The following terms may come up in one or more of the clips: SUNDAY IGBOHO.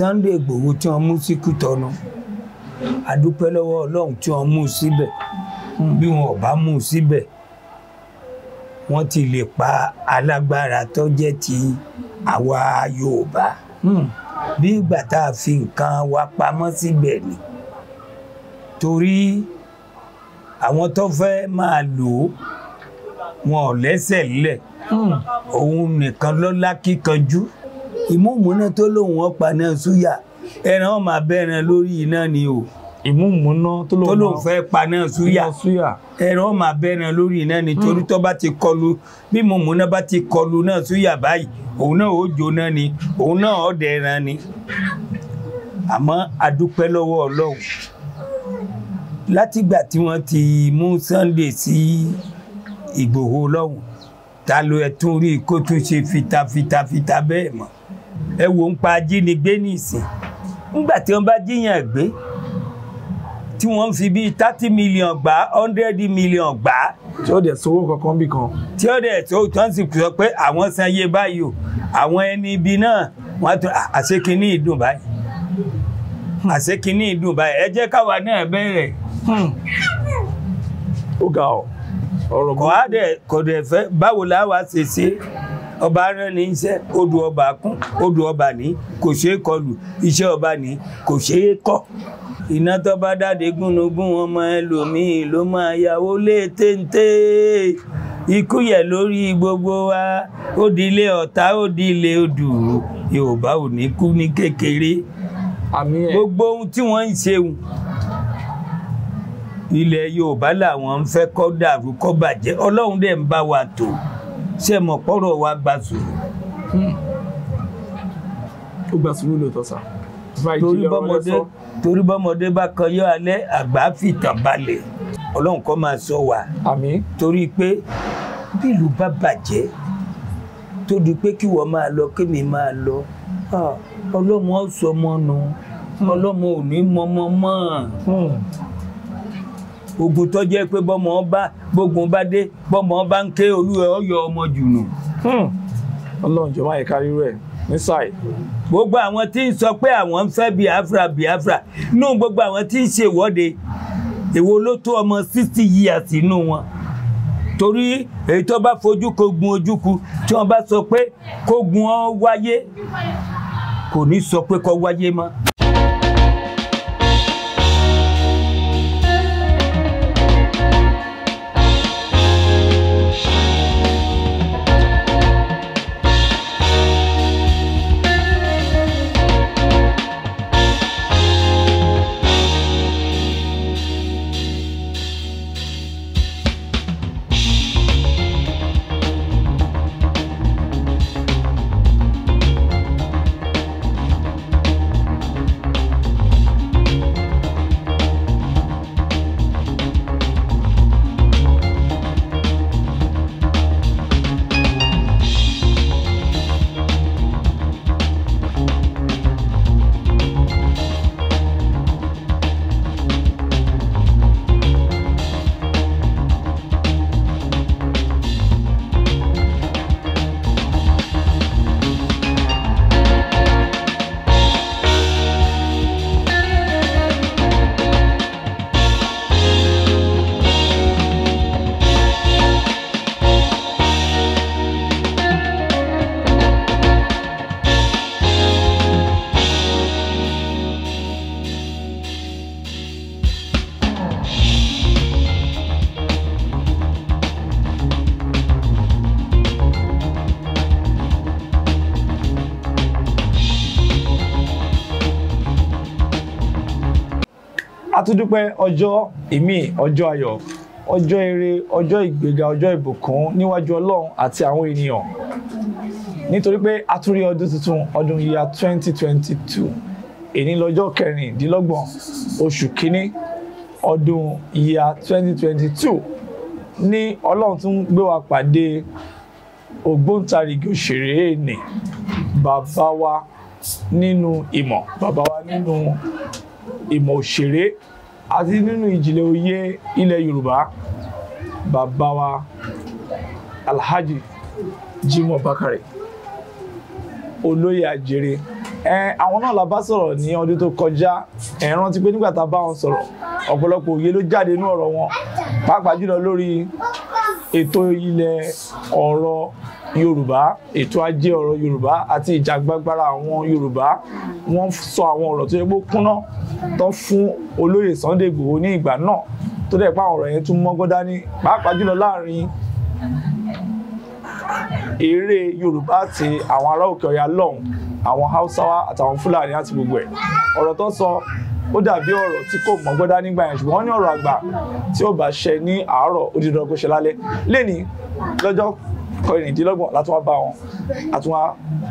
Sunday Igboho tí wọ́n mú sí Kútọ̀nù, a dúpẹ́ lọ́wọ́ Ọlọ́run tí wọ́n mú síbẹ̀. Bí wọn ò bá mú síbẹ̀, wọ́n ti lè pa alágbára tó jẹ́ ti àwa Yorùbá. Bí ìgbà tá a fi nǹkan wa pamọ́ síbẹ̀ ni. Torí àwọn tó fẹ́ máa lò ó, wọn ò lẹ́sẹ̀ lẹ̀. Òun nìkan lọ́lá kíkanjú. Ìmúmúná tó lóun ọ̀pá náà súyà, ẹran ọmọ abẹ́ran lórí iná ni o. Ìmúmúná tó lóun fẹ́ pa náà súyà, ẹran ọmọ abẹ́ran lórí iná ni torí tó bá ti kọlu, bí ìmúmúná bá ti kọlu náà súyà báyìí, òun náà ó jóná ni, òun náà ó dẹran ni. Àmọ́ a dúpẹ́ lọ́wọ́ Ọlọ́run. Látìgbà tí wọ́n ti mú Sunday sí Ìgbòho lọ́hùn, ta ló ẹ̀ tún rí kó tún ṣe fitafita bẹ́ẹ̀ mọ́. Ẹ wo ń pa ajínigbé nìsín. Nígbà tí wọ́n bá jíyàn gbé, tí wọ́n fi bíi 30 million gbà, 100 million gbà. Tí ó dẹ̀ sówó kankan bí kan. Tí ó dẹ̀ tó tán sì sọ pé àwọn sanye báyìí o, àwọn ẹni ibi náà wọ́n tún àṣekínní ìdùn báyìí. Àṣekínní ìdùn báyìí. Ẹ jẹ́ káwa náà bẹ̀rẹ̀. Ó ga ọ̀. Kọ̀dẹ̀ fẹ́ báwo láwa ṣe ṣe ọba rán ní iṣẹ́ odò ọba kún odò ọba ní kò ṣeé kọlù iṣẹ́ ọba ní kò ṣeé kọ́. Iná tó bá dáde gúnugún ọmọ ẹlòmíì ló máa yàwó lé téńté. Ikú yẹ̀ lórí gbogbo wa, ó di ilé ọ̀tá, ó di ilé odù. Yorùbá ò ní kú ní kékeré. Gbogbo ohun tí wọ́n ń ṣe wù. Ilẹ̀ Yorùbá làwọn ń fẹ́ kọ́ dàrú kọ́ bàjẹ́, Ọlọ́run dẹ̀ ń bá wa tò, ṣe mọ̀ pọ́rọ̀ wa gba sùúrù. Ó gba sùúrù lóòótọ́ sá. Torí bọ́mọdé bá kan yọ alẹ́, àgbà fìtàn balẹ̀. Ọlọ́run kọ́ máa sọ wa. Àmín. Torí pé bí ìlú bá bàjẹ́ tó di pé kí wọ́n máa lọ kémi máa lọ, Ọlọ́run ó sọ ọmọ nù, Ọlọ́run ò ní mọ́mọ́ mọ́. Ogun tó jẹ́ pé bọ́mọ bá gbógun bá dé bọ́mọ bá ń ké olúwẹ̀ ọyọ ọmọ jùnù. Ọlọ́run jọ̀ọ́ má yẹ kárí rẹ̀ ní sáì. Gbogbo àwọn tí ń sọ pé àwọn ń fẹ́ Biafra nú gbogbo àwọn tí ń ṣèwọ́de èwo ló tó ọmọ 60 years nínú wọn. Torí èyí tó bá fojú ko gun ojúku tí wọ́n bá sọ pé kó gun ọ wáyé kò ní sọ pé kó wáyé mọ́. Dúpẹ́ ọjọ́ ìmí ọjọ́ ayọ̀ ọjọ́ ire ọjọ́ ìgbéga ọjọ́ ìbùkún níwájú Ọlọ́run àti àwọn ènìyàn nítorí pé a tún rí ọdún tuntun ọdún yíya 2022 èní lọ́jọ́ kẹrìndínlọ́gbọ̀n oṣù kínní ọdún yíya 2022 ní Ọlọ́run tún gbé wa pàdé ògbóǹtarìgì òṣèré ènì bàbá wa nínú ìmọ̀ òṣèré àti nínú ìjìnlẹ̀ òye ilẹ̀ Yorùbá bàbá wa Alhaji Jimoh Bakare olóyè àjèrè àwọn náà la bá sọ̀rọ̀ ní ọdún tó kọjá rántí pé nígbà tá bá wọn sọ̀rọ̀ ọ̀pọ̀lọpọ̀ òye ló jáde nínú ọ̀rọ̀ wọn pàápàá jùlọ lórí ètò ilẹ̀ ọ̀rọ̀ Yorùbá ètò ajé ọ̀rọ̀ Yorùbá àti ìjàgbágbára àwọn Yorùbá wọ́n sọ àwọn ọ̀rọ̀ tó yẹ pé kúnná tán fún olóyè Sunday Igboho ní ìgbà náà tó dẹ̀ pa ọ̀rọ̀ yẹn tún mọ́gbọ́n dání pàápàá jùlọ láàrin eré Yorùbá àti àwọn ará òkè ọ̀yà lọ́hùn àwọn Hausawa àtàwọn Fúlàní àti gbogbo ẹ̀ ọ̀rọ̀ tó sọ ó dàbí ọ̀rọ̀ tí kò mọ́gbọ́n dání nígbà yẹn ṣùgbọ́n wọ́n ní ọ̀rọ̀ àgbà tí ó bá ṣẹ ní àárọ̀ ó di dandan kó ṣẹ lálẹ́ lẹ́ni lọ́jọ́ kọrìndínlọ́gbọ̀n láti wá bá wọn àti wá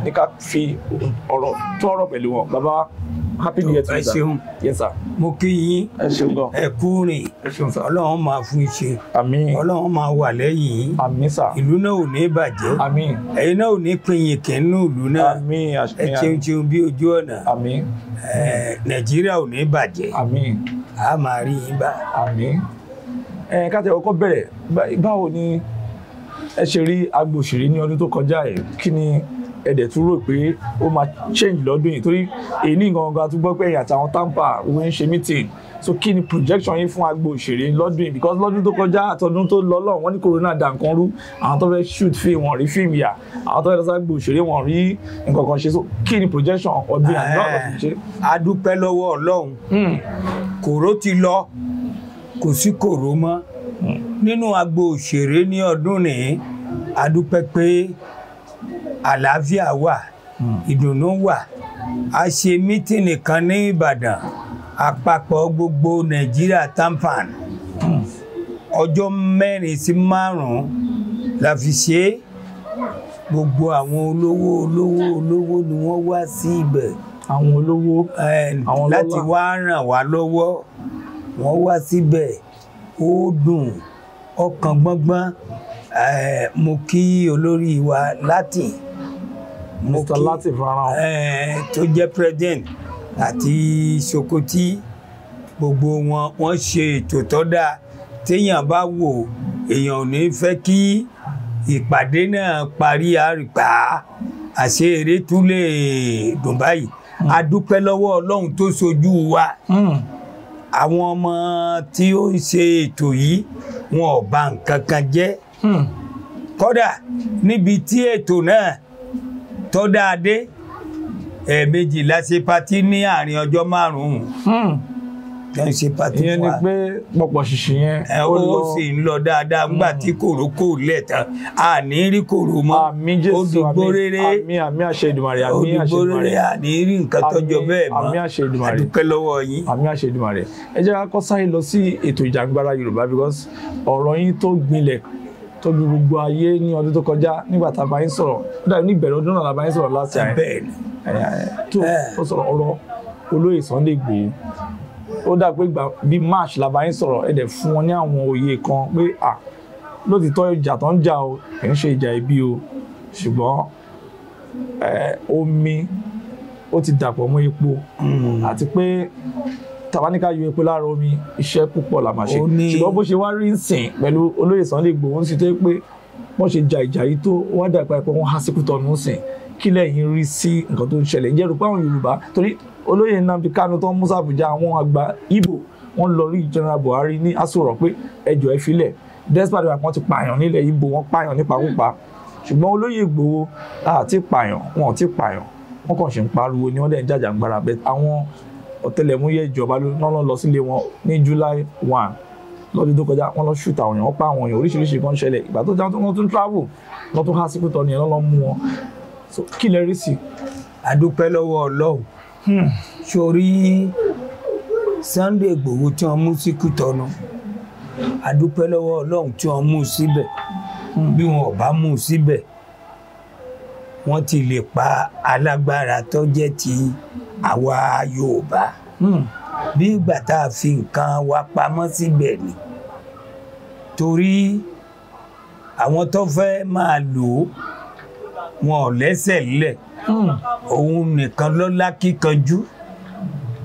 ní ká fi ọ̀rọ̀ tó ọ̀rọ̀ pẹ̀lú wọn bàbá happy new year to you sir. Yes sir. Mo kí yín ẹ kú rìn ọlọ́run máa fún iṣẹ́ ọlọ́run máa wà lẹ́yìn yín ìlú náà ò ní bàjẹ́ ẹ̀yin náà ò ní pinyin kẹ́nu ìlú náà ẹ ṣeun bí ojú ọ̀nà Nàìjíríà ò ní bàjẹ́ a máa rí yín bá. Ká tẹ ọkọ bẹ̀rẹ̀ báwo ni ẹ ṣe rí agbóṣèré ní ọdún tó kọjá ẹ̀ kí ni ẹ̀dẹ̀ tún rò pé ó máa change lọ́dún yìí torí èyí ní gangan tó gbọ́ pé ẹ̀yìn àtàwọn Tampa wọ́n ń ṣe meeting so kí ni projection yín fún agbóṣèré lọ́dún yìí because lọ́dún tó kọjá àtọdún tó lọ lọ́hùn wọ́n ní corona dà nǹkan rú àwọn tó fẹ́ shoot film wọn rí fíìmù yà àwọn tó fẹ́ lọ́sà agbóṣèré wọn rí nǹkan kan ṣe so kí ni projection ọdún yìí náà lọ́dún ṣe. A dúpẹ́ lọ́wọ́ Ọlọ́run kòró ti lọ kò sí kòró mọ́ nínú agbo òṣèré ní ọdún ní a dúpẹ́ pé àlàáfíà wà ìdùnnú wà a ṣe mítìnì kan ní Ìbàdàn àpapọ̀ gbogbo Nàìjíríà tampan ọjọ́ 4 sí 5 la fi ṣe gbogbo àwọn olówó ni wọ́n wá sí ibẹ̀ àwọn olówó láti wá ràn wá lọ́wọ́ wọ́n wá síbẹ̀ ó dùn ọkàn gbọ́ngbọ́n mo kí olórí wa láti Mr. Láti Faraon tó jẹ́ president àti Sokoti gbogbo wọn ṣe ètò tó dáa téèyàn bá wò èèyàn ò ní fẹ́ kí ìpàdé náà parí àrìpá àṣẹ eré tún lè dùn báyìí a dúpẹ́ lọ́wọ́ Ọlọ́run tó ṣojú wa. Àwọn ọmọ tí ó ń ṣe ètò yìí wọn ò bà nǹkan kan jẹ́ kódà níbi tí ètò náà tó dáadé ẹ̀ẹ̀mejì la ṣe patí ní àárín ọjọ́ 5 tó ń ṣe patí fún wa ìyẹn ni pé pọ̀pọ̀ ṣìṣì yẹn ó sì ń lọ dáadáa nígbà tí kòró kò lẹ́ẹ̀tàn a ní rí kòró mọ́ ó dìgbò rere àmì àṣẹ Èdùmàrè ó dìgbò rere a ní rí nǹkan tọ́jọ bẹ́ẹ̀ mọ́ àmì àṣẹ Èdùmàrè àdúpẹ́ lọ́wọ́ yín àmì àṣẹ Èdùmàrè. Ẹ jẹ́ ká kọ́ sáré lọ sí ètò ìjàgbára Yorùbá because ọ̀rọ̀ yín tó gbilẹ̀ tó bí gbogbo ayé ní ọdún tó kọjá nígbà tá a bá yín sọ̀rọ̀ ó dàbí ní ìbẹ̀rẹ̀ ọdún náà la bá yín sọ̀rọ̀ láti àyẹ̀ tó ó sọ̀rọ̀ ọ̀rọ̀ olóyè Sunday Igboho ó dà pé bí March la bá yín sọ̀rọ̀ ẹ̀dẹ̀ fún wọn ní àwọn òye kan pé à lótìtọ́ ìjà tó ń jà o kì í ṣe ìjà ibi o ṣùgbọ́n omi ó ti dàpọ̀ mọ́ epo àti pé tàbáníkà yọ epo lára omi iṣẹ́ púpọ̀ là máa ṣe ṣùgbọ́n bó ṣe wá rí nsìn pẹ̀lú olóyè Sunday Igboho ń sì tó pé wọ́n ṣe ja ìjà yìí tó wá dàgbà pé wọ́n há síkú tọ́nu sìn kí lẹ́yìn rí sí nǹkan tó ń ṣẹlẹ̀ ìjẹ́rù pé àwọn Yorùbá torí olóyè Nnamdi Kanu tó ń mú sàbùjá àwọn àgbà Ìgbò wọ́n lọ rí General Buhari ní Aso Rock pé ẹjọ́ ẹ filẹ̀ despite wípé wọ́n ti pààyàn nílẹ̀ Ìgbò wọ́n pààyàn nípakúpa ṣùgbọ́n olóyè Ìgbòho àti pààyàn wọn ò tí pààyàn wọ́n kàn ṣe ń pariwo ni wọ́n dẹ̀ ń jàjàgbara bẹ́ẹ̀ àwọn ọ̀tẹlẹ̀múyẹ́ ìjọba lọ́nà lọ sílé wọn ní July 1 lọ́dún tó kọjá wọ́n lọ ṣùtà àwọn èèyàn wọ́n pa àwọn èèyàn oríṣiríṣi kan ṣẹlẹ̀ ìgbà tó jáwọ́ wọ́n tún travel wọ́n tún há sí pítọ́ ni lọ́lọ́ mú wọn kí lẹ rí sí. A dúpẹ́ lọ́wọ́ Ọlọ́run sórí Sunday Igboho tí wọ́n mú sí Kútọ́nù a dúpẹ́ lọ́wọ́ Ọlọ́run tí wọ́n mú síbẹ̀ bí wọn ò bá mú síbẹ̀ wọ́n ti lè pa alágbára tó jẹ́ ti àwa Yorùbá bí ìgbà tá a fi nǹkan wa pamọ́ síbẹ̀ ni torí àwọn tó fẹ́ máa lò ó wọn ò lẹ́sẹ̀ lẹ̀ òun nìkan lọ́lá kíkanjú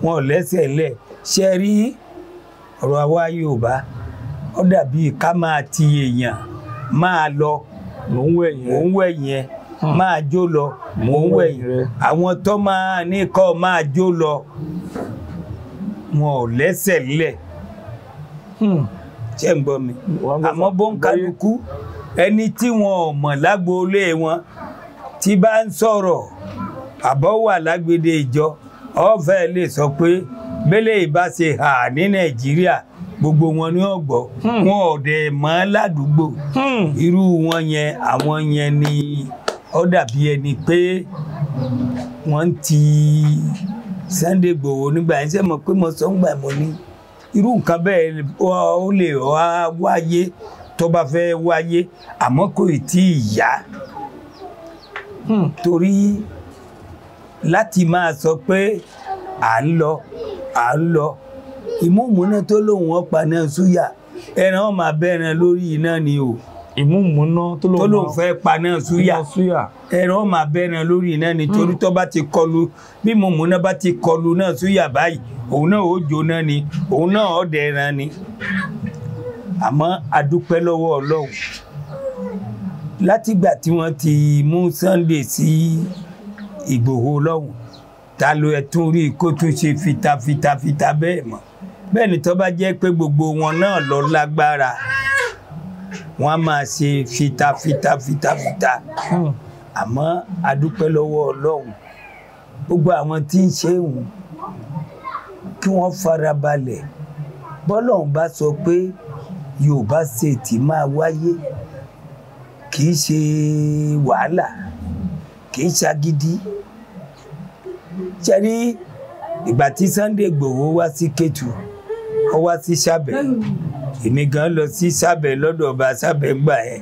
wọn ò lẹ́sẹ̀ lẹ̀ ṣe rí ọ̀rọ̀ àwa Yorùbá ó dàbí ká máa ti èèyàn máa lọ òun wẹ̀yẹn máa jó lọ mò ń wẹ̀yìn rẹ. Àwọn tó máa ní kó máa jó lọ wọn ò lẹ́sẹ̀ lẹ̀. Ṣé ń gbọ́ mi? Àmọ́ bó ń kálukú ẹni tí wọn ò mọ̀ lágboolé wọn tí bá ń sọ̀rọ̀ àbọ̀ wà lágbede ìjọ ọ̀fẹ́ lè sọ pé bẹ́lẹ̀ ìbá ṣe hà ní Nàìjíríà gbogbo wọn ni wọ́n gbọ́ wọn ò dẹ̀ mọ́ ládùúgbò irú wọn yẹn àwọn yẹn ni ó dàbí ẹni pé wọ́n ti Sunday Igboho nígbà yẹn ṣe mọ̀ pé mo sọ ń gbà mọ́ ní irú nǹkan bẹ́ẹ̀ ó lè wáyé tó bá fẹ́ wáyé àmọ́ kò tí ì yá torí láti máa sọ pé à ń lọ ìmúmúná tó lóun ọ̀pá náà súyà ẹran wọn máa bẹ́ran lórí iná ni o ìmúmúná tó lóun fẹ́ pa náà súyà ẹran wọn máa bẹ́ran lórí iná ni torí tó bá ti kọlu bí ìmúmúná bá ti kọlu náà súyà báyìí òun náà ó jóná ni òun náà ó dẹran ni àmọ́ adúpẹ́ lọ́wọ́ Ọlọ́run látìgbà tí wọ́n ti mú Sunday sí Ìgbòho lọ́hùn ta ló ẹ tún rí kó tún ṣe fitafita bẹ́ẹ̀ mọ́ bẹ́ẹ̀ ni tó bá jẹ́ pé gbogbo wọn náà lọ lágbára wọ́n á máa ṣe fitafita àmọ́ adúpẹ́ lọ́wọ́ Ọlọ́run gbogbo àwọn tí ń ṣe òun kí wọ́n farabalẹ̀ bọ́lọ́run bá sọ pé Yorùbá ṣètì máa wáyé kì í ṣe wàhálà kì í ṣagídí ṣe rí ìgbà tí Sunday Igboho wá sí Kétu ó wá sí Sábẹ̀ èmi gan lọ sí Sábẹ̀ lọ́dọ̀ ọba Sábẹ̀ gbà ẹ̀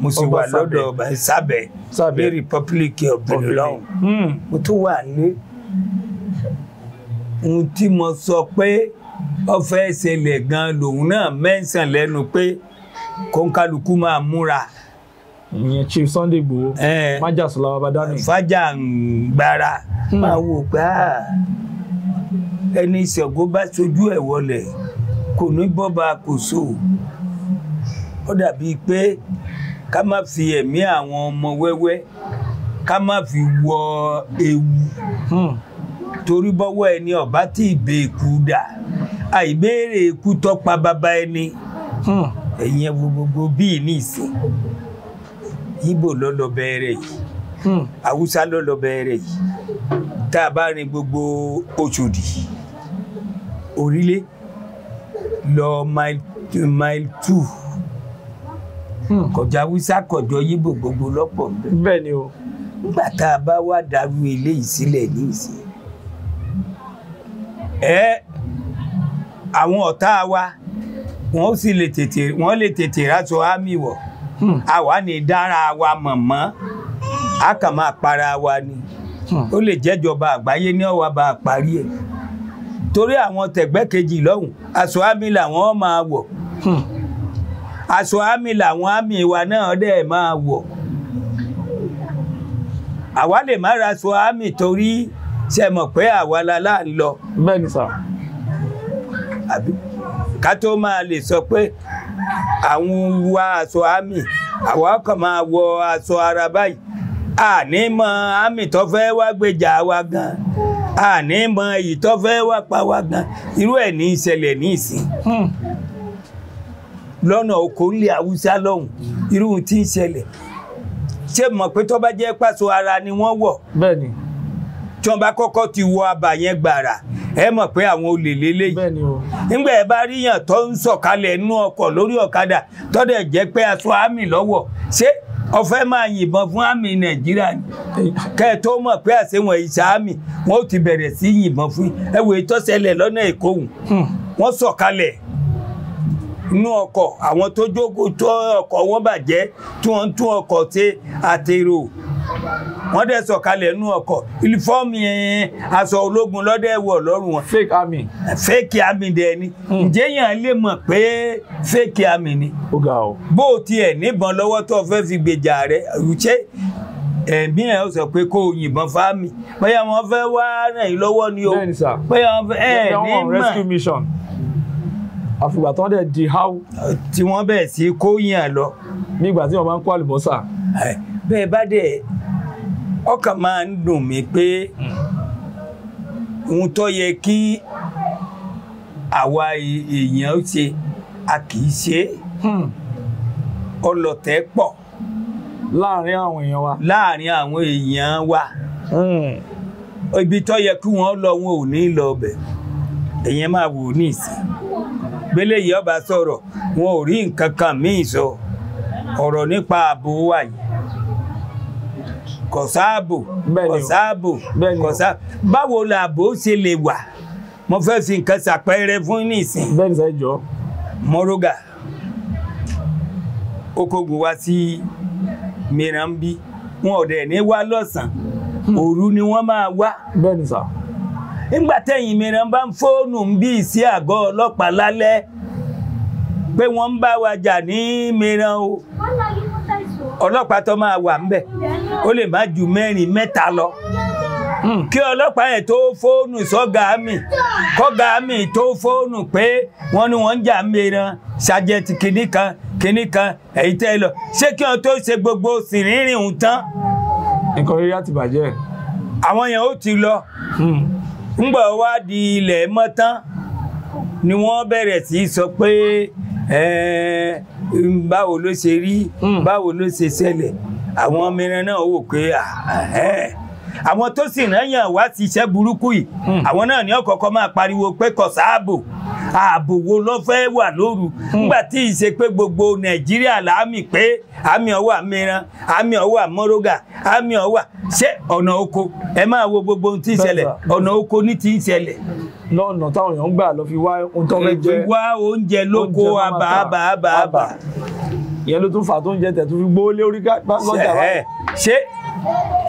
mo sì wà lọ́dọ̀ ọba Sábẹ̀ Benin Republic of Benin lọ́hùn mo tún wà ní ohun tí mo sọ pé ó fẹ́ ṣẹlẹ̀ gan lòun náà mẹ́sàn lẹ́nu pé kọ́ńkálukú máa múra. Ìyẹn Chief Sunday Igboho májà sọlá babadani fájà ń gbára máa wò pé ẹni ìṣẹ̀gbó bá sojú ẹ̀ wọlé kò ní bọ́ba kò so ó dàbí pé ká má fi ẹ̀mí àwọn ọmọ wẹ́wẹ́ ká má fi wọ ewu torí bọ́wọ́ ẹni ọ̀bá tí ìbé ikú dà àìbéèrè ikú tọ́pa bàbá ẹni ẹ̀yìn gbogbo bíi ní ìsìn. Ìgbò ló lọ bẹ̀rẹ̀ yìí Haúsá ló lọ bẹ̀rẹ̀ yìí tá a bá rin gbogbo Òṣòdì Orílẹ̀ lọ mile 2 kọjá Haúsá kọjọ Ìgbò gbogbo lọ́pọ̀ bẹ́ẹ̀ ni o nígbà tá a bá wá dàrú eléyìí sílẹ̀ ní ìsìn àwọn ọ̀tá wa wọ́n sì lè tètè ráṣọ ámì wọ̀. Àwa ni dára wa mọ̀mọ́ a kàn máa para wa ni ó lè jẹ́jọba àgbáyé ní ọ̀wá bá a parí ẹ̀ torí àwọn tẹ̀gbẹ́kejì lọ́hùn aṣọ àmì làwọn máa wọ̀ aṣọ àmì làwọn àmì wa náà dẹ̀ máa wọ̀ àwa lè má ra aṣọ àmì torí ṣe mọ̀ pé àwa la ń lọ bẹ́ẹ̀ ni sà àbí ká tó máa lè sọ pé àwọn wa aṣọ àmì àwọn ọkọ̀ máa wọ aṣọ ara báyìí àní mọ àmì tó fẹ́ wá gbèjà wa gan àní mọ èyí tó fẹ́ wá pa wa gan irú ẹ̀ ní ìṣẹ̀lẹ̀ ní ìsìn lọ́nà oko ilẹ̀ Haúsá lọ́hùn irú tí ń ṣẹlẹ̀ ṣé mọ̀ pé tó bá jẹ́ pàṣọ ara ni wọ́n wọ̀ bẹ́ẹ̀ ni tí wọ́n bá kọ́kọ́ ti wọ abà yẹn gbàrà ẹ mọ̀ pé àwọn olè lélẹ́yìí nígbà ẹ bá ríyàn tó ń sọ̀kalẹ̀ nú ọkọ̀ lórí ọ̀kadà tọ́dẹ̀ jẹ́ pé aṣọ àmì lọ́wọ́ ṣé ó fẹ́ máa yìnbọn fún àmì Nàìjíríà ni kẹ́ ẹ tó mọ̀ pé àṣewọ̀n ìṣà àmì wọn ò ti bẹ̀rẹ̀ sí yìnbọn fún ẹ wò tó ṣẹlẹ̀ lọ́nà Èkó hùn wọ́n sọ̀kalẹ̀ nú ọkọ̀ àwọn tó jókòó tó ọkọ̀ wọn bàjẹ́ tí wọ́n ń tún ọkọ̀ ṣe àtèrò wọ́n dẹ̀ sọ̀kalẹ̀ nú ọkọ̀ ìlúfọ́ọ̀mù aṣọ ológun lọ́dẹ̀ wọ̀ lọ́rùn wọn. fake army. fake army dẹ̀ ni. ǹjẹ́ yàn lè mọ̀ pé fake army ni. ó ga o. bó o tiẹ̀ níbọn lọ́wọ́ tó o fẹ́ fi gbèjà rẹ̀ ṣé ẹ̀mí ẹ̀ ó sọ pé kó o yìnbọn fáàmì bóyá wọn fẹ́ wá ràn yín lọ́wọ́ ni o. bẹ́ẹ̀ni sà bóyá wọn fẹ́ ní mọ̀ rescue mission. àfìgbà tán dẹ̀ di how. tí wọ́n bẹ̀ sí kó yàn lọ. nígbà tí wọ́n bá ń kó àlùbọ́sà. bẹ́ẹ̀ bá dẹ̀ ọkàn máa ń dùn mí pé ohun tó yẹ kí àwa èèyàn ṣe a kìí ṣe ọlọ̀tẹ̀ pọ̀ láàrin àwọn èèyàn wa ibi tó yẹ kí wọ́n lọ wọn ò ní lọ bẹ̀ èèyàn máa wò ní ìsìn bẹ́lẹ̀ yìí ọba sọ̀rọ̀ wọn ò rí nǹkan kan míì sọ ọ̀rọ̀ nípa ààbò wa yìí kọ̀sáàbò kọ̀sáàbò kọ̀sáàbò báwo làbò ṣe lè wà mo fẹ́ fi nǹkan ṣàpẹẹrẹ fún ní ìsìn mọ́rógà okògùn wá sí mìíràn bí wọn ò dẹ̀ ní wá lọ́sàn-án òru ni wọ́n máa wá nígbà tẹ́yìn mìíràn bá ń fóònù ń bí sí àgọ́ ọlọ́pàá lálẹ́ pé wọ́n ń bá wa jà ní mìíràn o ọlọ́pàá tó máa wà ń bẹ̀ ó lè má ju mẹ́rin mẹ́ta lọ kí ọlọ́pàá yẹn tó fóònù sọ́gà mi kọ́gà mi tó fóònù pé wọ́n ní wọ́n ń jà mìíràn ṣàjẹtì kìnnìkan èyí tẹ́ lọ ṣé kí wọ́n tó ṣe gbogbo sìnrìnrìn òun tán. nǹkan rírí àti bàjẹ́. àwọn yẹn ó ti lọ. Ńgbà wá di ilẹ̀ mọ́tán ni wọ́n bẹ̀rẹ̀ sí sọ pé báwo ló ṣe rí báwo ló ṣe ṣẹlẹ̀ àwọn mìíràn náà wò pé àwọn tó sì ráyàn wá sí iṣẹ́ burúkú yìí àwọn náà ní ọ̀kọ̀ọ̀kan máa pariwo pé kò sáàbò ààbò wo ló fẹ́ wà lóru nígbà tí ìṣe pé gbogbo Nàìjíríà láàmì pé àmì ọwọ́ mìíràn àmì ọwọ́ mọ́rógà àmì ọwọ́ ṣé ọ̀nà oko ẹ máa wo gbogbo ohun tí ń ṣẹlẹ̀ ọ̀nà oko ní ti ń ṣẹlẹ̀. lọ́nà táwọn èèyàn ń gbà lọ fi wá oúnjẹ lóko wá oúnjẹ lóko àbàbàbà. ìyẹn ló tún fà tó ń jẹ tẹ̀ tó fi gbówó lé orí lọ́jà báyìí. ṣé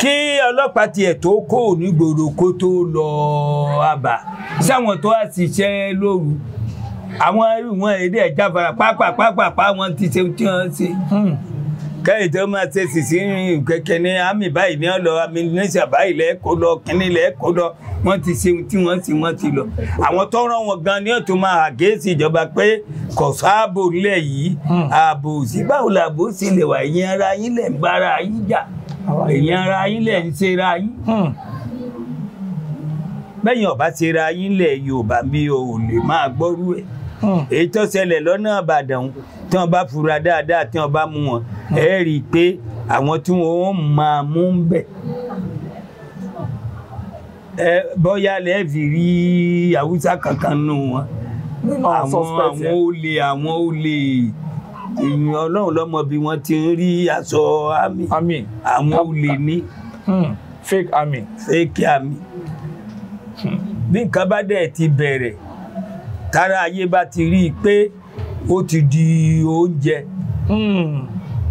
kí ọlọ́pàá tiẹ̀ tó kó onígboro kó tó lọ àbà sáwọn tó wá ṣiṣẹ́ lóru àwọn ìwọ̀n èdè ẹ̀jáfara pápápápá wọn ti ṣe tí wọ́n ṣe kẹ́yìn tó máa ṣe sìsí kẹ̀kẹ́ ní àmì báyìí ní ọlọ àmì nẹ́sà báyìí lẹ́ẹ̀kọ́ lọ kínní lẹ́ẹ̀kọ́ lọ wọ́n ti ṣe tí wọ́n ṣe wọ́n ti lọ àwọn tó rán wọn gan ni ó tún máa àgéèsì ìjọba pé kò sáàbò nílẹ̀ yìí ààbò sí báwo làbò sí lè wà ẹ̀yin ara yín lẹ̀ ń bára yín jà ẹ̀yin ara yín lẹ̀ ń ṣera yín bẹ́yìn ọ̀bá ṣera yín lẹ̀ Yorùbá mi ò lè máa gbọ́rú ẹ̀ èyí tó ṣẹlẹ̀ lọ́nà Ìbàdàn tí wọ́n bá fura dáadáa tí wọ́n bá mú wọn ẹ rí i pé àwọn tí wọ́n máa mú ń bẹ̀ bóyá lẹ́ẹ̀fì rí Haúsá kankan nù wọn àwọn olè ìyìn Ọlọ́run lọ́mọ bí wọ́n ti ń rí aṣọ àmì àwọn olè ní fake àmì bí nǹkan bá dẹ̀ ti bẹ̀rẹ̀ tára ayé bá ti rí i pé ó ti di oúnjẹ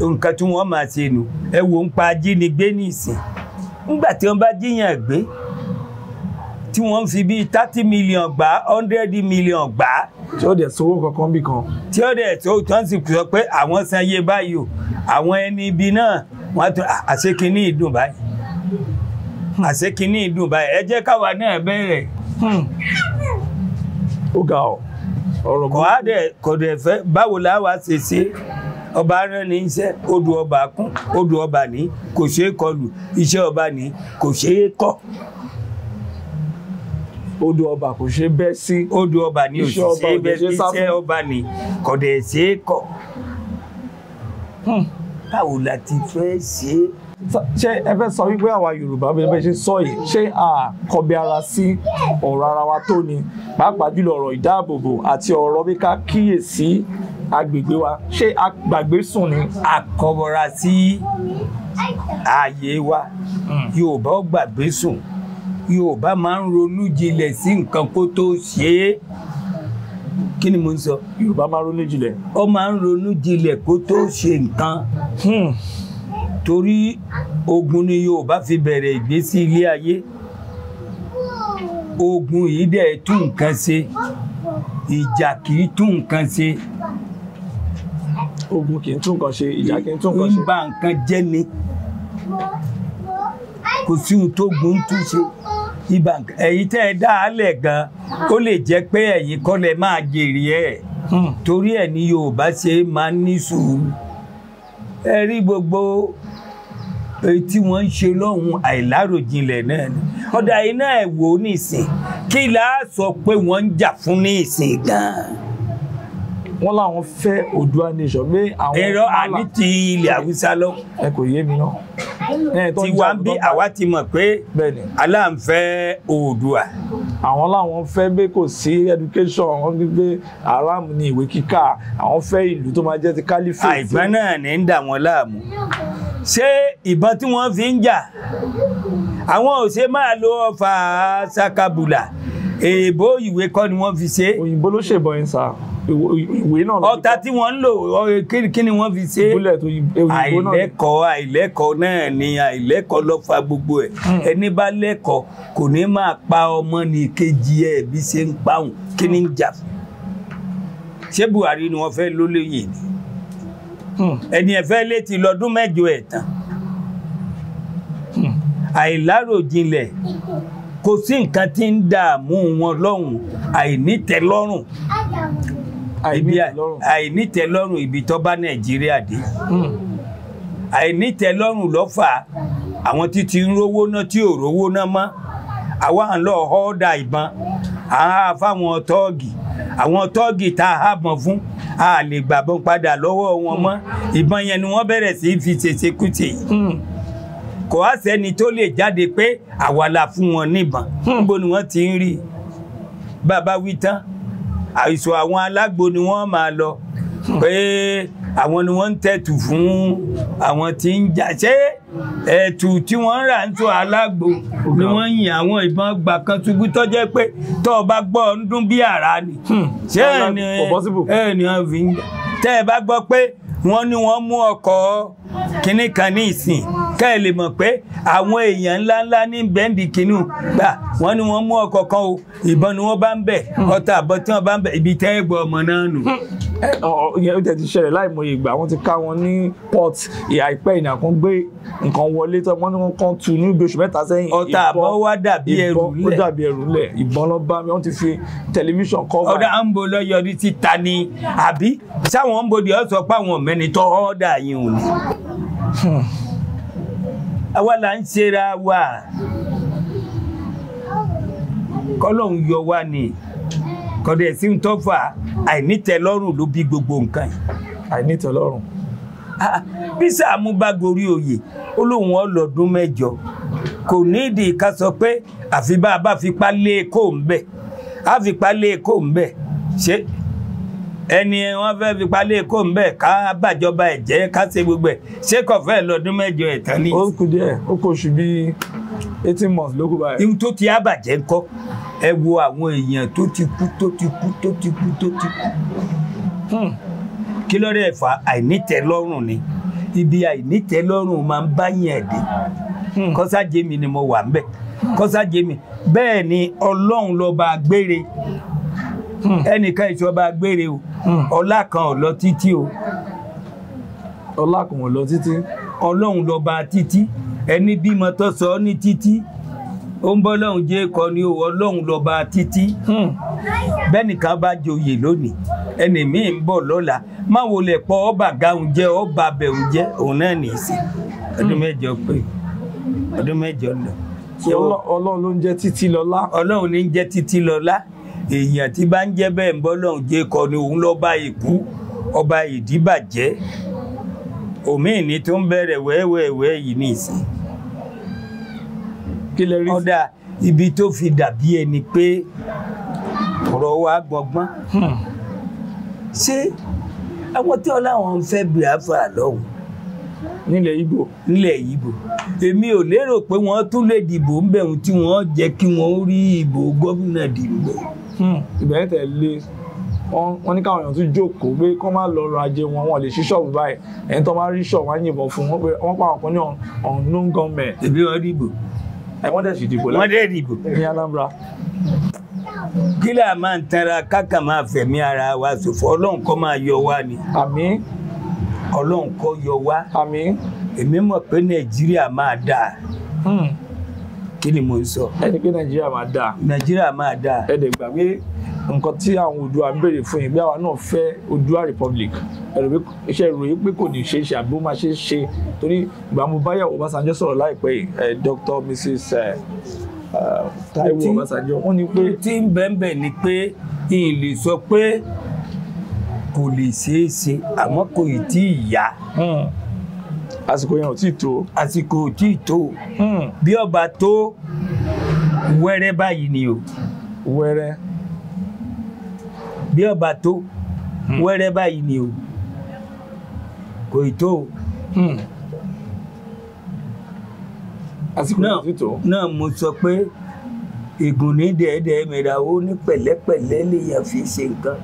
nǹkan tí wọ́n máa ṣe nù ẹ wò ń pa ajínigbé nìsín nígbà tí wọ́n bá jíyàn gbé tí wọ́n ń fi bíi 30 million gbà 100 million gbà. tí ó dẹ̀ sówó kankan bí kan. tí ó dẹ̀ tó tán sì sọ pé àwọn sanye báyìí o àwọn ẹni ibi náà wọ́n tún àṣekínní ìdùn báyìí ẹ jẹ́ káwa náà bẹ̀rẹ̀. ó ga ọ̀rọ̀ gbọ́. kò dẹ̀ fẹ́ báwo làwa ṣe ṣe ọba rán ní iṣẹ́ odò ọba kún odò ọba ní kò ṣeé kọlù iṣẹ́ ọba ní kò ṣeé kọ̀. odò ọba kò ṣeé bẹ́ sí odò ọba ní òṣìṣẹ́ bẹ́ sí iṣẹ́ ọba ní kò dẹ̀ ṣeé kọ̀. báwo la ti fẹ́ ṣe é. ṣé ẹ fẹ́ sọ wípé àwa Yorùbá bẹ́ẹ̀ ṣe sọ yìí ṣé àkọbẹ ara sí ọ̀rọ̀ ara wa tó ni pàápàá jùlọ ọ̀rọ̀ ìdáàbòbò àti ọ̀rọ̀ bí ká kíyèsí agbègbè wa ṣé àgbàgbé sùn ni. àkọbọra sí ààyè wa Yorùbá ò gbàgbé sùn Yorùbá máa ń ronú jinlẹ̀ sí nǹkan kó tó ṣe é kí ni mo ń sọ. Yorùbá máa ń ronú jinlẹ̀. ó máa ń ronú jinlẹ̀ kó tó ṣe nǹkan. torí ogun ni Yorùbá fi bẹ̀rẹ̀ ìgbésí ilé ayé ogun yìí dẹ̀ tún nǹkan ṣe ìjà kì í tún nǹkan ṣe ogun kì í tún nǹkan ṣe ìjà kì í tún nǹkan ṣe ń ba nǹkan jẹ́ ni kò sí ohun tó gun tún ṣe ibà nǹkan ẹ̀yin tẹ́ ẹ dá alẹ̀ gan ó lè jẹ́ pé ẹ̀yin kọ́ lẹ máa jèrè ẹ̀ torí ẹ̀ ni Yorùbá ṣe máa ń ní sùúrù ẹ rí gbogbo tí wọ́n ń ṣe lọ́hùn àìláròjinlẹ̀ náà ni ọ̀dà iná ẹ̀wò nísìn kí la sọ pé wọ́n ń jà fún nísìn gan-an. Wọ́n làwọn fẹ́ Oòduà Nation pé àwọn. Ẹ̀rọ àní ti ilẹ̀ Haúsá lọ. Ẹ kò yé mi náà. Tí wàá bí àwa ti mọ̀ pé aláǹfẹ́ Oòduà. Àwọn làwọn fẹ́ pé kò sí education, àwọn gbígbé haram ní ìwé kíkà, àwọn fẹ́ ìlú tó máa jẹ́ ti caliphate. Àìgbọ́n náà ní ń dà wọ́n láàmú. Ṣé ìbọn tí wọ́n fi ń jà àwọn ò ṣe máa lo ọfà sakabula èèbó ìwé kọ́ ni wọ́n fi ṣe. Òyìnbó ló ṣèbọn yín sá ìwé náà. Ọta tí wọ́n ń lò kí ni wọ́n fi ṣe. Àìlẹ́kọ̀ọ́ àìlẹ́kọ̀ọ́ náà ni àìlẹ́kọ̀ọ́ ló fa gbogbo ẹ̀. Ẹni bá lẹ́kọ̀ọ́ kò ní máa pa ọmọ ní kejì ẹ̀ bí ṣe ń pa òun kí ni ń jà fún. Ṣé Buhari ni wọ́n fẹ́ lólóyè ni? Ẹni ẹ̀fẹ́ létí lọ́dún mẹ́jọ ẹ̀ tán àìláròjinlẹ̀ kò sí nǹkan tí ń dààmú wọn lọ́hùn àìnítẹ̀lọ́rùn àìnítẹ̀lọ́rùn ibi tó bá Nàìjíríà dé àìnítẹ̀lọ́rùn ló fà àwọn tí ti ń rówó náà tí ò rówó náà mọ́ àwa ń lọ họ́ọ̀dà ìbọn àá fáwọn tọ́ọ̀gì àwọn tọ́ọ̀gì tá a hábọn fún a lè gbàbọn padà lọ́wọ́ wọn mọ́ ìbọn yẹn ni wọ́n bẹ̀rẹ̀ sí fi ṣèṣekúṣe kò á sẹ́ni tó lè jáde pé àwa la fún wọn níbọn níbo ni wọ́n ti ń rí bàbá wí tán àìsàn àwọn alágbo ni wọ́n máa lọ pé àwọn ni wọ́n ń tẹ̀tù fún àwọn tí ń jà ṣé ẹ̀tù tí wọ́n ń rà ń tó alágbo ni wọ́n ń yin àwọn ìbọn gbà kan ṣubú tó jẹ́ pé tó bá gbọ́ ń dún bí àrá ni ṣé ènìyàn fi ń jà tẹ́ ẹ bá gbọ́ pé wọ́n ní wọ́n mú ọkọ̀ kínní kan ní ìsìn kẹ́ ẹ lè mọ̀ pé àwọn èèyàn ńláńlá ní bẹ́ǹdì kínú gbà wọ́n ní wọ́n mú ọkọ̀ kan o ìbọn ni wọ́n bá ń bẹ̀ ọta àbọ̀ tí wọ́n bá ń bẹ̀ ibi tẹ́ ẹ gbọ́ ọmọ náà nù. Ìyẹn ó ti ṣẹlẹ̀ láìmọye ìgbà wọ́n ti ká wọn ní port àìpẹ́ ìnà kan gbé nǹkan wọlé tó wọ́n ní wọ́n kan tu ní bí oṣù mẹ́ta sẹ́yìn. Ọta àbọ̀ wá dàbí ẹrù lẹ̀ ó dàbí ẹrù lẹ̀ ìbọn lọ bá mi wọ́n ti fi tẹlifíṣàn kọ́ báyìí. Ọ̀dà à ń bo lọ́yọ̀rí ti ta ni àbí sáwọn ń bodè ọ̀ sọ pé àwọn mẹ́ni tó ọ̀dà yìí ò ní. Àwa là ń ṣera wa kọ́lọ́hún yọ wá ni kọ̀dẹ̀ sí ń tọ́fà àìnítẹ̀lọ́rùn ló bí gbogbo nǹkan yìí. Àìnítẹ̀lọ́rùn. Bí Sàámú bá gorí oyè ó lóun ọlọ́dún mẹ́jọ kò nídìí ká sọ pé àfi bá a bá fipá lé kó ń bẹ̀ á fipá lé kó ń bẹ̀ ṣé ẹni wọ́n fẹ́ fipá lé kó ń bẹ̀ ká bàjọba ẹ̀ jẹ́ ká ṣe gbogbo ẹ̀ ṣé kò fẹ́ lọ́dún mẹ́jọ ẹ̀ tán ní. Ó kù díẹ̀ ó kò ṣù bí 18 months ló kù báyìí. Ihun tó ti á bàjẹ́ ńkọ́. Ẹ wo àwọn èèyàn tó ti kú kí ló dé fà àìnítẹ̀lọ́rùn ni ibi àìnítẹ̀lọ́rùn máa ń bá yẹn dé Kọ́sàjémi ni mo wà ń bẹ̀ Kọ́sàjémi bẹ́ẹ̀ ni Ọlọ́run lọ́ba agbére ẹnìkan ìṣọba agbére o ọlá kan ò lọ títí o ọlá kan ò lọ títí Ọlọ́run lọ́ba títí ẹni bímọ tó sọ ọ́ ní títí ó ń bọ́ lọ́hùn jẹ́ kọ ni ó Ọlọ́hun lọ́ba títí bẹ́nìkan bá joyè lónìí ẹni míì ń bọ̀ lọ́la má wo lè pọ̀ ọba gáhùn jẹ́ ọba bẹ̀hùn jẹ́ òun náà nìyí sí ọdún mẹ́jọ pé ọdún mẹ́jọ lọ. Ọlọ́hun ló ń jẹ́ títí lọ́lá. Ọlọ́hun ní ń jẹ́ títí lọ́lá èèyàn tí bá ń jẹ́ bẹ́ẹ̀ ń bọ́ lọ́hùn jẹ́ kọ ni òun lọ́ba ìkú ọba ìdíbàjẹ́ òmíì ní tó ń bẹ̀rẹ̀ wẹ́wẹ́wẹ́ yìí nìyí ọ̀dà ibi tó fi dàbí ẹni pé ọ̀rọ̀ wa gbọgbọ́n ṣé àwọn tí ọláwọn ń fẹ́ Biafra lọ́hùn nílẹ̀ Ìgbò nílẹ̀ Ìgbò èmi ò lérò pé wọ́n tún lè dìbò ń bẹ̀rù tí wọ́n jẹ́ kí wọ́n rí ìbò gómìnà dìbò. Ìbẹ̀rẹ̀ tẹ̀lé wọ́n ní káwọn èèyàn tún jókòó pé kọ́ máa lọ ọrọ̀ ajé wọn lè ṣí ṣọ́ọ̀bù báyìí ẹni tó bá rí ṣọ́ọ̀bù wọn yìnbọn fún wọn pé wọ́n pa àwọn kan ní unknown government. Èmi wọn dìbò wọ́n dẹ̀ sì dìbò láti wọ́n dẹ̀ dìbò ní Anambra. Kí là máa ń tanra káàkà máa fẹ̀mí ara wa ṣòfò Ọlọ́run kọ́ máa yọ wá ni. Àmín. Ọlọ́run kọ́ yọ wá. Àmín. Èmi mọ̀ pé Nàìjíríà máa dáa. Kí ni mo ń sọ? Ẹni pé Nàìjíríà máa dáa. Nàìjíríà máa dáa. Ẹ dẹ̀ gbàgbé nǹkan tí àwọn Oòduà ń béèrè fún yín bí àwa náà fẹ́ Oòduà Republic ẹ̀rọ pé iṣẹ́ ìròyìn pé kò ní ṣeéṣe àbí ó máa ṣe é ṣe torí ìgbà mo bá Yàwó Ọbásanjọ́ sọ̀rọ̀ láìpẹ́ yìí Dr. Mrs. Táíwò Ọbásanjọ́ wọ́n ní pé tí ń bẹ́ẹ̀ ni pé ìlè sọ pé kò lè ṣeé ṣe àmọ́ kò ì tí ì yá àsìkò yẹn ò tí ì tó bí ọba tó wẹ́rẹ́ báyìí ni o wẹ́rẹ́ bí ọba tó wẹ́rẹ́ báyìí ni o kò ì tó àsìkò yẹn ò tí ì tó náà mo sọ pé ègùn ní dẹ̀ẹ́dẹ̀ẹ́ mẹ́ra ó ní pẹ̀lẹ́pẹ̀lẹ́ lèèyàn fi ṣe nǹkan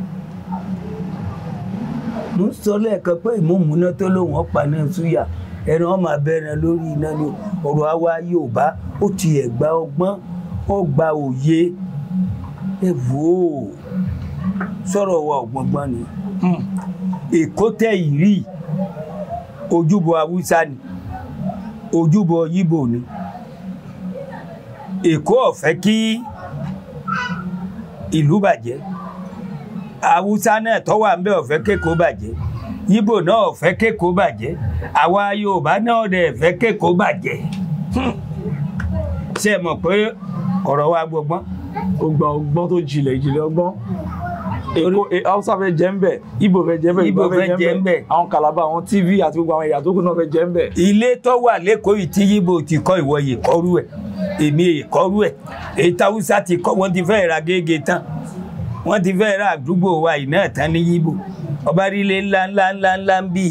mo ń sọ lẹ́ẹ̀kan pé ìmúmúná tó lóun ọ̀pá náà súyà ẹni wọn máa bẹ̀rẹ̀ lórí iná ni ọ̀rọ̀ àwa Yorùbá ó ti ẹ̀gbà ọgbọ́n ó gba òye ẹ wò ó sọ̀rọ̀ wa ọ̀gbọ̀ngbọ́n ni Èkó tẹ̀ ìrí ojúbọ Haúsá ni ojúbọ Yíbò ni Èkó ò fẹ́ kí ìlú bàjẹ́ Haúsá náà tó wà ń bẹ̀ ò fẹ́ kéko bàjẹ́ Yíbò náà ò fẹ́ kéko bàjẹ́ àwa Yorùbá náà dẹ̀ fẹ́ kéko bàjẹ́ ṣe mọ̀ pé ọ̀rọ̀ wa gbọgbọ́n ọgbọ́n tó jìnlẹ̀ ọgbọ́n Haúsá fẹ́ jẹ́ ń bẹ̀ Yíbò fẹ́ jẹ́ ń bẹ̀ Yíbò fẹ́ jẹ́ ń bẹ̀ àwọn Kàlábà àwọn TV àti gbogbo àwọn ẹ̀yà tó kù náà fẹ́ jẹ́ ń bẹ̀. Ilé tó wà l'Ékòó yìí tí Yíbò ti kọ́ ìwọ̀yè kọ́rú ẹ̀ èmi ìkọ́rú ẹ̀ èyí táwùsá ti kọ́ wọ́n ti fẹ́ ra gègé tán wọ́n ti fẹ́ ra àdúgbò wa iná tán ní Yíbò ọba rílé ńlá ń bí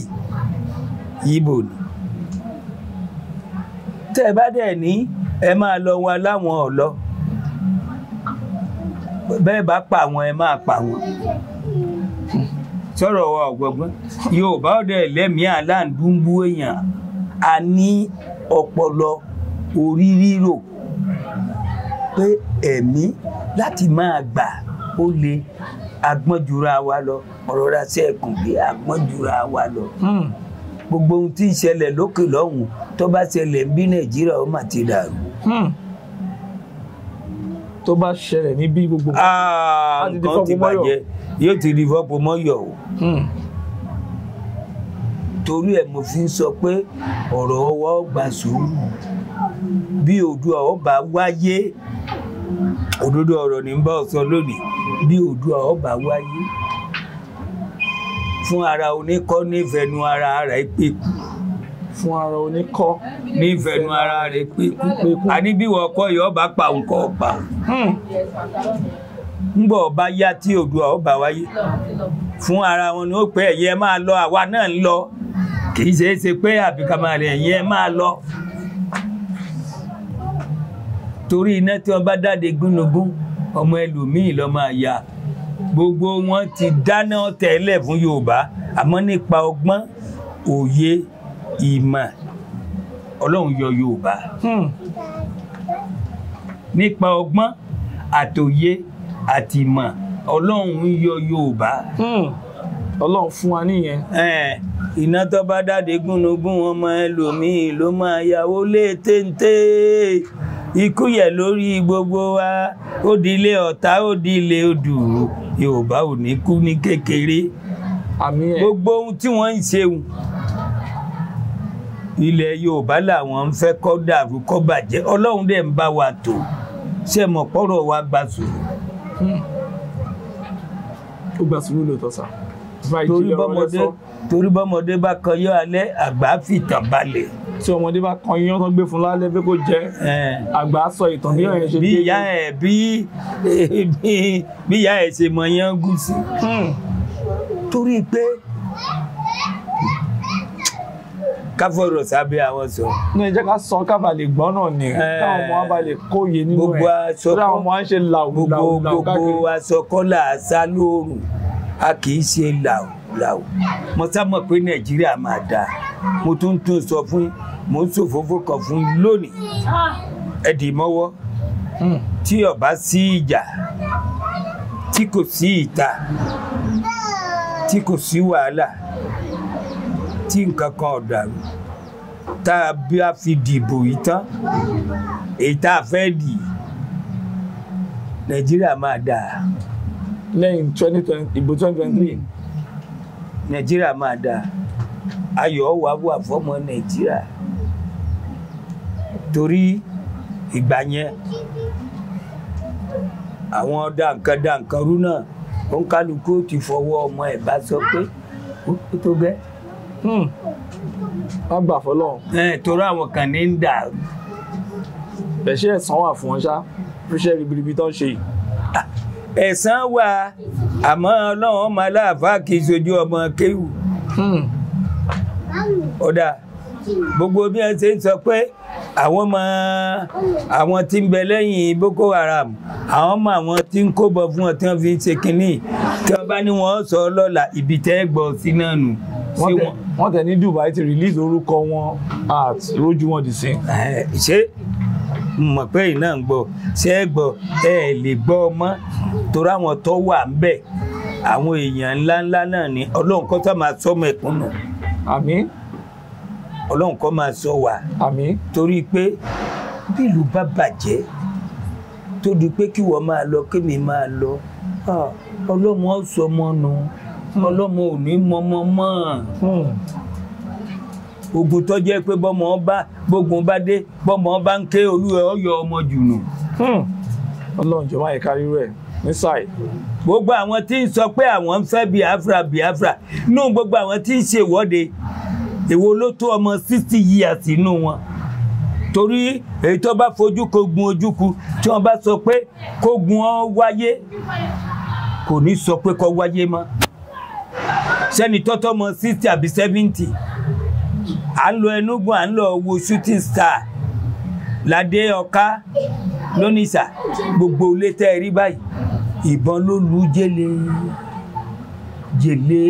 Yíbò ni tẹ́ ẹ bá dẹ̀ ní ẹ máa lọ wọn láwọn ọ̀lọ́ bẹ́ẹ̀ bá pa wọn ẹ máa pa wọn sọ̀rọ̀ wa ọ̀gbọ̀gbọ́n Yorùbá ọ̀dẹ̀ lẹ́mìí àláǹdúgbò èèyàn a ní ọpọlọ orí rírò pé ẹ̀mí láti máa gbà ó lè agbọ́njura wa lọ ọ̀rọ̀ ra sí ẹ̀kùn bí agbọ́njura wa lọ gbogbo ohun tí ń ṣẹlẹ̀ lókè lọ́hùn tó bá ṣẹlẹ̀ ń bí Nàìjíríà ó mà ti dàrú tó bá ṣẹlẹ̀ níbí gbogbo nǹkan ti bàjẹ́ yóò ti di fọ́pọ̀ mọ́yọ̀ o torí ẹ̀ mo fi ń sọ pé ọ̀rọ̀ ọwọ́ gbà sùúrù bí Oòduà ó bá wáyé òdodo ọ̀rọ̀ ni ń bá ọ sọ lónìí bí Oòduà ó bá wáyé fún ara oníkọ́ nífẹ̀ẹ́nu ara rẹ̀ pé kú fún ara oníkọ́ nífẹ̀ẹ́nu ara rẹ̀ pé kú àní bí wọ́n kọ́ yọ ọba pa nǹkan ọ̀pá ńgbọ̀ ọba yá tí Oòduà ó bá wáyé fún ara wọn ni ó pé ẹ̀yẹ máa lọ àwa náà ń lọ kì í ṣeé ṣe pé àbíkàmà rẹ̀ ẹ̀yẹ máa lọ torí iná tí wọ́n bá dáde gúnugún ọmọ ẹlòmíì lọ máa ya gbogbo wọn ti dáná tẹ́lẹ̀ fún Yorùbá àmọ́ nípa ọgbọ́n òye ìmọ̀ Ọlọ́run yọ Yorùbá nípa ọgbọ́n àtòye àti ìmọ̀ Ọlọ́run yọ Yorùbá Ọlọ́run fún wa nìyẹn iná tó bá dáde gúnugún ọmọ ẹlòmíì ló máa yàwó lé téńté ikú yẹ lórí gbogbo wa ó di ilé ọ̀tá ó di ilé odù Yorùbá ò ní kú ní kékeré gbogbo ohun tí wọ́n ń ṣe ilẹ̀ Yorùbá làwọn ń fẹ́ kó dàrú kó bàjẹ́ Ọlọ́run dẹ̀ ń bá wa tò ṣe mọ̀ pọ́rọ̀ wa gba sùúrù. Ó gba sùúrù lóòótọ́ sá. Torí bọ́mọdé bá kan yọ alẹ́ àgbà fìtàn balẹ̀. Tí ọmọdé bá kan yán tán gbé fún lálẹ́ pé kó jẹ àgbà sọ ìtàn bí ọ̀yàn ṣe dé bí ìyá ẹ̀ ṣe mọ yán gúúsì torí pé káfọ̀rọ̀ sábẹ́ àwọn sọ. Ní ẹ jẹ́ ká sọ kábà lè gbọ́n náà ni káwọn ọmọ bá lè kóye nínú ẹ̀ torí àwọn ọmọ á ṣe làwùlàwù káàkiri. Gbogbo aṣọ kọ́là sá lóòrùn a kì í ṣe làwùlàwù mo sá mọ̀ pé Nàìjíríà máa dáa mo tún sọ fún mo ń ṣòfófó kan fún lónìí ẹ̀dì mọ́wọ́ tí ó bá sí ìjà tí kò sí ìta tí kò sí wàhálà tí nǹkan kan ò dàrú tá a bí a fi dìbò yìí tán èyí tá a fẹ́ dì Nàìjíríà máa dáa. lẹ́yìn 2020 ìbò 2023 Nàìjíríà máa dáa, ayọ̀ wà wà fọ́mọ Nàìjíríà torí ìgbà yẹn àwọn dáǹkan rú náà ó ń kálukú ti fọwọ́ ọmọ ẹ̀ bá sọ pé ó tó bẹ́ẹ̀. Wọ́n gbà fọlọ́run. Torí àwọn kan ní ń dà. Bẹ̀ṣẹ̀ ẹ̀san wà fún wọn ṣá, fúnṣẹ́ ribiribi tó ń ṣe yìí. Ẹ̀san wà àmọ́ Ọlọ́run ọmọ aláàfáà kì í ṣojú ọmọ kéwù. Ọ̀dà gbogbo bí wọ́n ṣe ń sọ pé àwọn tí ń bẹ lẹ́yìn Boko Haram, àwọn ọmọ àwọn tí ń kóbọ fún wọn tí wọ́n fi ń ṣe kínní, tí wọ́n bá ní wọ́n sọ lọ́la ibi tẹ́ gbọ́ sí náà nù. Wọ́n tẹ̀ ní Dubai ti release orúkọ wọn at rójú wọn dì sí. Ṣé mọ̀ pé iná ń gbọ́ ṣé ẹ gbọ́ ẹ lè gbọ́ ọmọ torí àwọn tó wà ń bẹ̀ àwọn èèyàn ńláńlá náà ni Ọlọ́run kọ́ tó máa sọ́mọ ẹ̀kúnnù. Àmín. Ọlọ́run kọ́ máa sọ wà. Àmín. Torí pé bí ìlú bá bàjẹ́ tó di pé kí wọ́n máa lọ kí mi máa lọ Ọlọ́run ó sọ ọmọ nù. Ọlọ́mọ ò ní mọmọ mọ́ ogun tó jẹ́ pé bọ́mọ bá gbógun bá dé bọ́mọ bá ń ké olúwẹ̀ ọyọ ọmọ jùnù. Ọlọ́run jọ̀ọ́ má yẹ kárí rẹ̀ ní sáì. Gbogbo àwọn tí ń sọ pé àwọn ń fẹ́ Biafra Biafra nú gbogbo àwọn tí ń ṣe ìwọ́de èwo ló tó ọmọ 60 years nínú wọn torí èyí tó bá fojú kó gun ojúku tí wọ́n bá sọ pé kó gun ọ wáyé kò ní sọ pé kó wáyé mọ́. Sẹ́ni tọ́tọ́ mọ 60 àbí 70 à ń lọ Enugu à ń lọ wo shooting star ládé ọ̀ká lónìṣà gbogbo ilé tẹ́ ẹ rí báyìí ìbọn ló lu jẹ́lẹ̀ jẹ́lẹ̀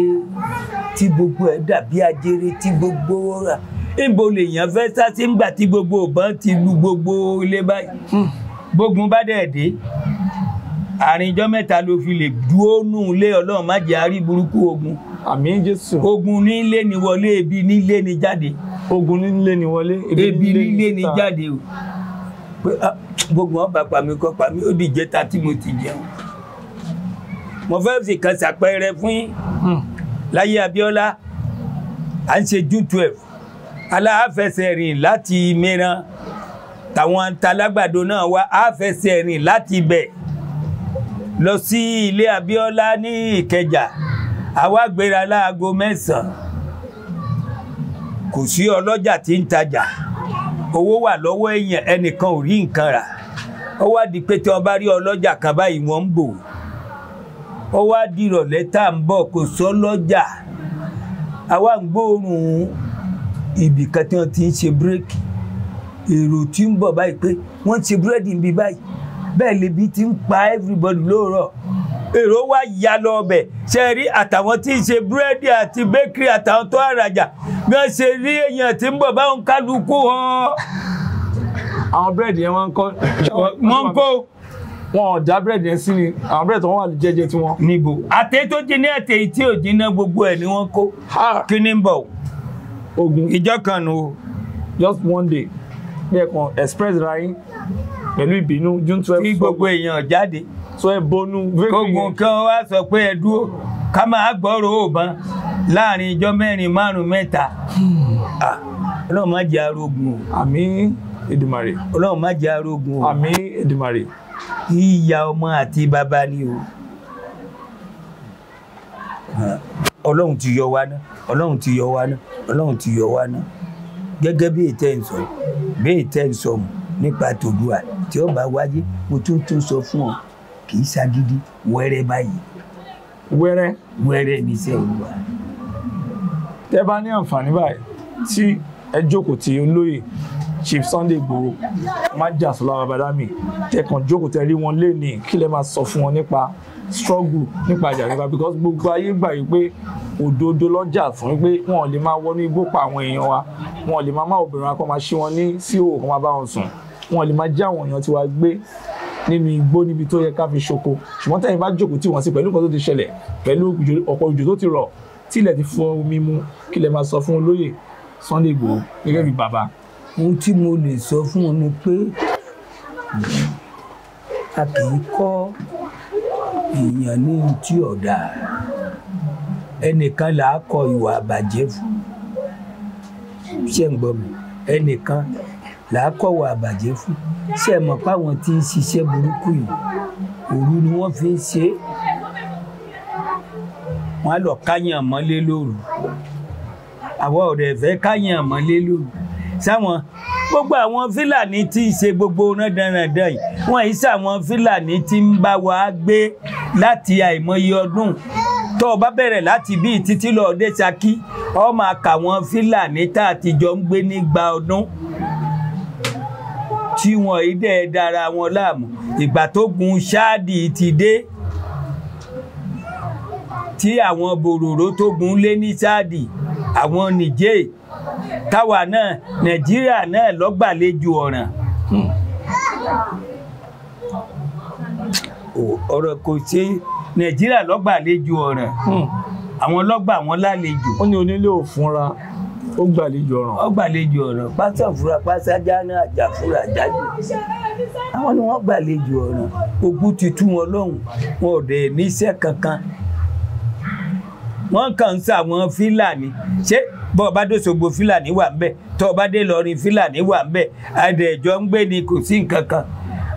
tí gbogbo ẹ̀ dàbí ajere tí gbogbo rà níbo lèèyàn fẹ́ sá sí ńgbà tí gbogbo ìbọn ti lu gbogbo ilé báyìí gbógun bá dẹ̀ dé. Àárín ọjọ́ mẹ́ta ló fi lè dúró nù ilé Ọlọ́run má jẹ́ àárí burúkú ogun. Àmín Jésù. Ogun nílé ni wọlé, ebi nílé ni jáde. Ogun nílé ni wọlé, ebi nílé ni jáde o. Gbogbo wọn bá pàmí kọ́ pàmí ó di ìjẹta tí mo ti jẹun. Mo fẹ́ fi kan ṣàpẹẹrẹ fún yín. Láyé Abíọ́lá à ń ṣe June 12 aláàfẹsẹ̀ rìn láti Mẹ́ran tàwọn talágbàdo náà wá àfẹsẹ̀ rìn láti bẹ̀ lọ sí ilé Abíọ́lá ní Ìkẹjà àwa gbéra láago 9 kò sí ọlọ́jà tí ń tajà owó wà lọ́wọ́ èèyàn ẹnìkan ò rí nǹkan rà ó wá di pé tí wọ́n bá rí ọlọ́jà kan báyìí wọ́n ń bò ó wá di ìrọ̀lẹ́ tá à ń bọ̀ kò sọ́lọ́jà àwa ń gbóòórùn ibìkan tí wọ́n ti ń ṣe búrékì èrò tí ń bọ̀ báyìí pé wọ́n ti búrẹ́dì ń bi báyìí bẹ́ẹ̀ lè bí ti ń pa everybody lóòrọ̀ èrò wá ya lọ ọbẹ̀ ṣe rí àtàwọn tí ń ṣe búrẹ́dì àti bakery àtàwọn tó àràjà bí wọ́n ṣe rí èèyàn tí ń bọ̀ báwọn kálukú hàn. Àwọn búrẹ́dì yẹn wọ́n ń kọ́. Wọ́n ń kó. Wọn ò dá búrẹ́dì yẹn sí ni àwọn búrẹ́dì tó wọ́n wà jẹ́jẹ́ tí wọ́n. Níbo àtẹ tó jiná àtẹ tí ò jiná gbogbo ẹ̀ ni wọ́n kó. Kí ni ń bọ̀? Ogun ìjọ kan nù. Just one day. Bí ẹ kàn express ra yín pẹ̀lú ìbínú June 12. Kí gbogbo èèyàn jáde. Sọ ẹ bonú. Kógun kan wá sọ pé ẹ dúró ká máa gbọ́rọ̀ òòbọn láàrin ijọ́ mẹ́rin márùn-ún mẹ́ta. Ọlọ́run má jẹ́ arógun o. Àmín Èdùmàrè. Ọlọ́run má jẹ́ arógun o. Àmín Èdùmàrè. Ìyá ọmọ àti bàbá ni o. Ọlọ́run ti yọ wá ná. Ọlọ́run ti yọ wá ná. Ọlọ́run ti yọ wá ná. Gẹ́gẹ́ bí ìtẹ́ ń sọ. Bí ìtẹ́ ń sọ mu nípa tòdúà tí ó bá wáyé mo tún sọ fún ọ kì í ṣagídí wẹ́rẹ́ báyìí. Wẹ́rẹ́. Wẹ́rẹ́ ní iṣẹ́ Olúwa. Tẹ́ bá ní àǹfààní báyìí tí ẹ jókòó tí olóyè Chief Sunday Igboho Májàsọ́lá Babádámì tẹkàn jókòó tẹ rí wọn léèní kí lẹ máa sọ fún wọn nípa struggle nípa àjàgbá because gbogbo ayé gbà yìí pé òdodo lọ́jà fún pé wọn ò lè máa wọnú igbó pa àwọn èèyàn wa wọn ò lè máa obìnrin akọ́ máa ṣí wọn ní sí òwò kan máa bá wọn sùn wọn lè máa já àwọn èèyàn tí wàá gbé nínú igbó níbi tó yẹ ká fi ṣoko ṣùgbọ́n tẹ́yìn bá jókòó tí wọ́n sí pẹ̀lú nǹkan tó ti ṣẹlẹ̀ pẹ̀lú ọ̀pọ̀ òjò tó ti rọ̀ tí ilẹ̀ ti fọ omi mu kí lẹ máa sọ fún olóyè Sunday Igboho gẹ́gẹ́ bí bàbá. Ohun tí mo lè sọ fún wọn ni pé a kì í kọ́ èèyàn ní tí ọ̀dà ẹnìkan là á kọ ìwà àbàjẹ́ fún ṣé ń gbọ́ mi ẹnìkan là á kọ ìwà àbàjẹ́ fún ṣé ẹ mọ̀ páwọn tí ń ṣiṣẹ́ burúkú yìí òru ni wọ́n fi ń ṣe wọ́n á lọ káyàn mọ́lé lóru àwọn ọ̀rẹ́ ẹ̀fẹ́ káyàn mọ́lé lóru sáwọn gbogbo àwọn Fúlàní tí ń ṣe gbogbo rándanrandan yìí wọ́n yìí sáwọn Fúlàní tí ń bá wa gbé láti àìmọye ọdún tó o bá bẹ̀rẹ̀ láti bíi títí lọ dé Ṣakí ọ máa kà wọ́n Fúlàní tá àtijọ́ ń gbé nígbà ọdún tí wọn ìdẹ dára wọn láàmú ìgbà tó gun Ṣáàdì ti dé tí àwọn bòròró tó gun lé ní Ṣáàdì àwọn Nìjẹ̀ táwa náà Nàìjíríà náà lọ́gbàlejò ọ̀ràn ọ̀rọ̀ kò ṣe Nàìjíríà lọ́gbàlejò ọ̀ràn àwọn lọ́gbà wọn lálejò ó ní onílé ò fúnra ó gbàlejò ọ̀ràn pásá fúra pásá jáná àjà fúra jáde àwọn ni wọ́n gbàlejò ọ̀ràn ogún ti tú wọn lọ́hùn wọn ò dẹ̀ níṣẹ́ kankan wọ́n kàn ń sá àwọn Fúlàní ṣé bọ́ọ̀ bá dé Òṣogbo Fúlàní wà ń bẹ̀ tọ́ bá dé Ìlọrin Fúlàní wà ń bẹ̀ àdẹ̀jọ́ ń gbé ni kò sí nǹkan kan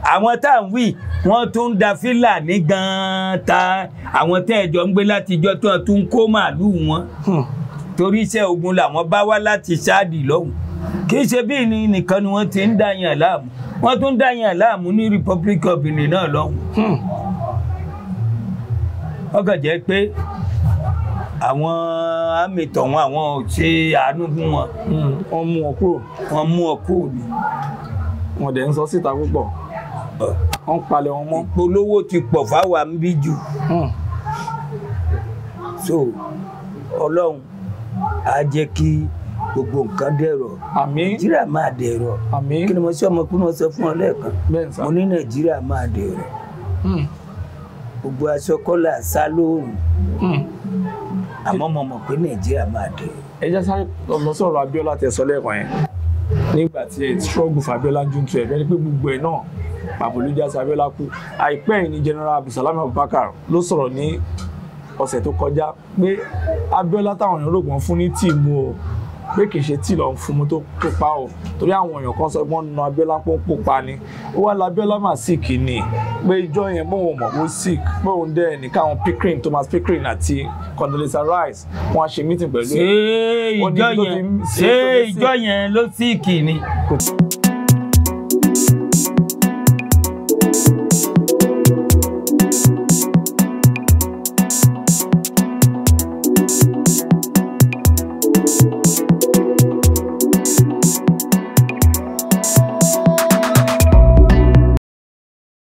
àwọn tá à ń wí wọ́n tún ń da Fúlàní gan-an ta àwọn tẹ́ ẹ̀jọ́ ń gbé látijọ́ tó tún ń kó màálùú wọn torí iṣẹ́ ogun làwọn bá wá láti Ṣáàdì lọ́hùn kì í ṣe bí nìkan ni wọ́n ti ń dàyàn láàmú wọ́n tún dàyàn láàmú ní Republic of Benin náà lọ́hùn ó kàn jẹ́ pé àwọn àmìtọ̀ wọn àwọn ò ṣe àánú fún wọn wọ́n mú wọn kúrò ni wọ́n dẹ̀ ń sọ síta púpọ̀ wọ́n palẹ̀ wọn mọ́ ìpolówó ti pọ̀ fáwa ń bí jù so Ọlọ́run á jẹ́ kí gbogbo nǹkan dẹ̀rọ̀ Nàìjíríà máa dẹ̀rọ̀ kí ni mo ṣe ọmọ pé mo sọ fún ọ lẹ́ẹ̀kan mo ní Nàìjíríà máa dẹ̀rọ̀ gbogbo aṣọ kọ́là sá lóòrùn àmọ́ mo mọ̀ pé Nàìjíríà máa dé. Ẹ jẹ́ sáré lọ sọ̀rọ̀ Abíọ́lá tẹ̀sọ́ lẹ́ẹ̀kan yẹn nígbà tí ẹ struggle for Abíọ́lá June 12 ẹni pé gbogbo ẹ̀ náà pàbó ló jásí Abíọ́lá kú àìpẹ́ yìí ni General Abdulsalami Abubakar ló sọ̀rọ̀ ní ọ̀sẹ̀ tó kọjá pé Abíọ́lá táwọn èèyàn rògbọ́n fún ní tíì mu o pé kì í ṣe tíì lọ fún mu tó pa o torí àwọn èèyàn kan sọ pé wọ́n na Abíọ́lá pọ́npọ́ pa ni ó wá la Abíọ́lá mà sick ni pé ìjọ yẹn bóun mọ̀ ó sick bóun dẹ́ nìkan àwọn Pickering Thomas Pickering àti Condoleezza Rice wọ́n á ṣe meeting pẹ̀lú ẹ̀. Ṣé ìjọ yẹn ló sick ni.